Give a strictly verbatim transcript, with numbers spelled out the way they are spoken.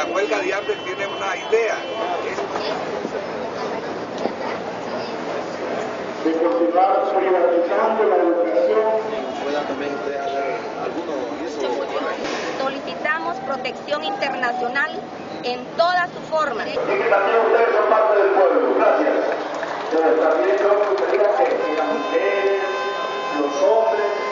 la huelga de hambre tiene una idea. De continuar privatizando la educación. Solicitamos protección internacional en todas sus formas. Y que también ustedes son parte del pueblo. Gracias. Pero también yo creo que las mujeres, los hombres.